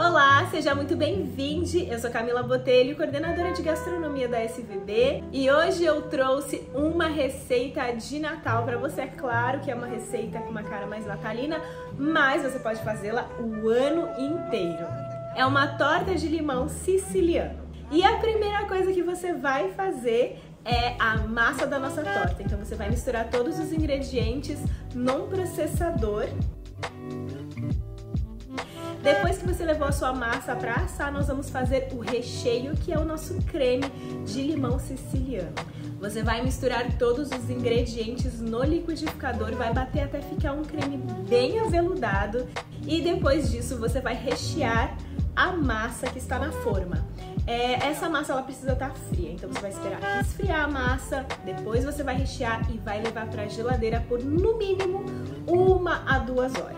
Olá, seja muito bem-vindo! Eu sou Camilla Botelho, coordenadora de gastronomia da SVB, e hoje eu trouxe uma receita de Natal para você. É claro que é uma receita com uma cara mais natalina, mas você pode fazê-la o ano inteiro. É uma torta de limão siciliano. E a primeira coisa que você vai fazer é a massa da nossa torta. Então você vai misturar todos os ingredientes num processador. Depois que você levou a sua massa para assar, nós vamos fazer o recheio, que é o nosso creme de limão siciliano. Você vai misturar todos os ingredientes no liquidificador, vai bater até ficar um creme bem aveludado e depois disso você vai rechear a massa que está na forma. Essa massa ela precisa estar fria, então você vai esperar esfriar a massa, depois você vai rechear e vai levar para a geladeira por no mínimo 1 a 2 horas.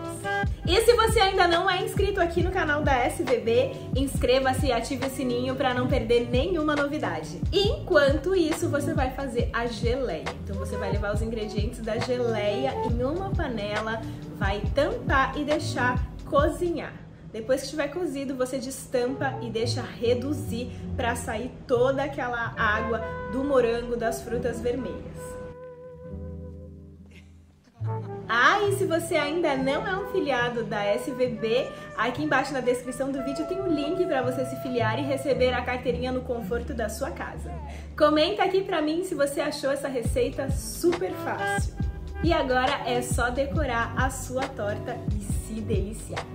E se você ainda não é inscrito aqui no canal da SVB, inscreva-se e ative o sininho para não perder nenhuma novidade. Enquanto isso, você vai fazer a geleia. Então você vai levar os ingredientes da geleia em uma panela, vai tampar e deixar cozinhar. Depois que estiver cozido, você destampa e deixa reduzir para sair toda aquela água do morango, das frutas vermelhas. Ah, e se você ainda não é um filiado da SVB, aqui embaixo na descrição do vídeo tem um link para você se filiar e receber a carteirinha no conforto da sua casa. Comenta aqui pra mim se você achou essa receita super fácil. E agora é só decorar a sua torta e se deliciar.